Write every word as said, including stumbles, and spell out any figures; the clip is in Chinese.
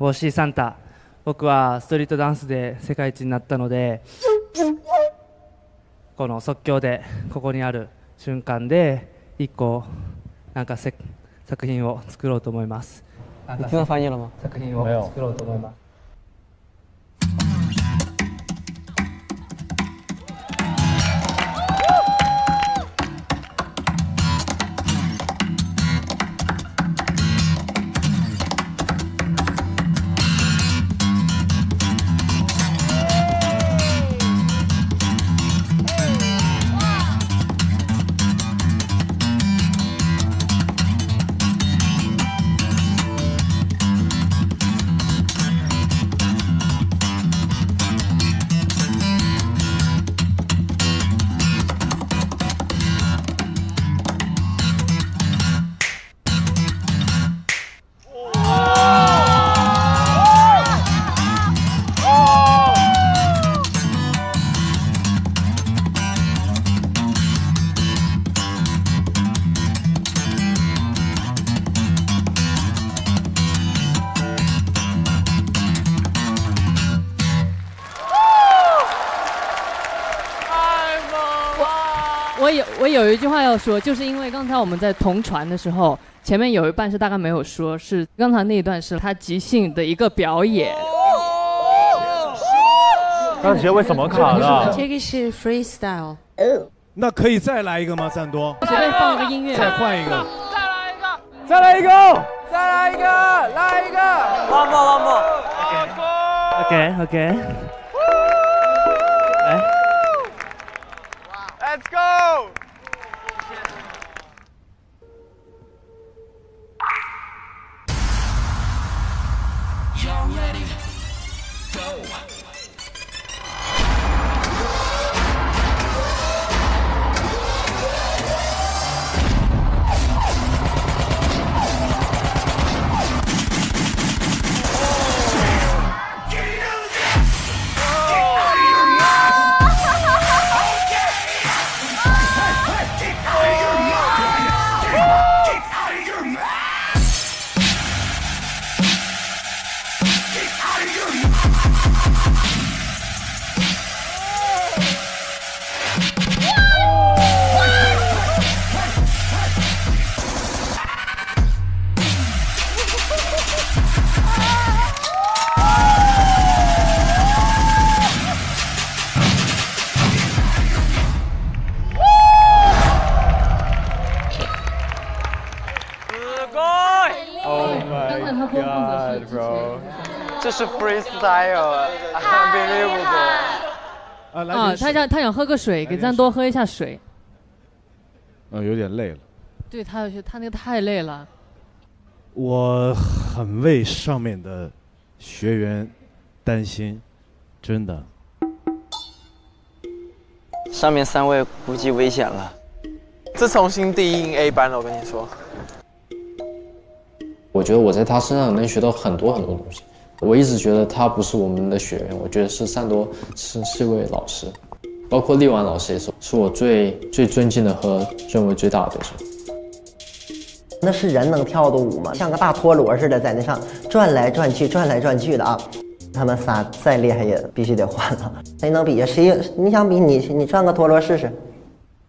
フォーシー サンタ。僕はストリートダンスで世界一になったので、この即興でここにある瞬間でいっこなんかせ作品を作ろうと思います。作品を作ろうと思います。我有一句话要说，就是因为刚才我们在同传的时候，前面有一半是大概没有说，是刚才那一段是他即兴的一个表演。大姐为什么卡了？这个是 freestyle。那可以再来一个吗？赞多，随便放一个音乐，再换一个，再来一个，再来一个，再来一个，来一个，王博，王博 ，OK OK， 来 ，Let's go。 是 freestyle， unbelievable。啊，他想他想喝个水，给咱多喝一下水。嗯，有点累了。对他，他那个太累了。我很为上面的学员担心，真的。上面三位估计危险了。这重新第一 A 班了，我跟你说。我觉得我在他身上能学到很多很多东西。 我一直觉得他不是我们的学员，我觉得是善多是是一位老师，包括力丸老师也是，是我最最尊敬的和认为最大的对手。那是人能跳的舞吗？像个大陀螺似的在那上转来转去、转来转去的啊！他们仨再厉害也必须得换了，谁能比呀？谁你想比你你转个陀螺试试？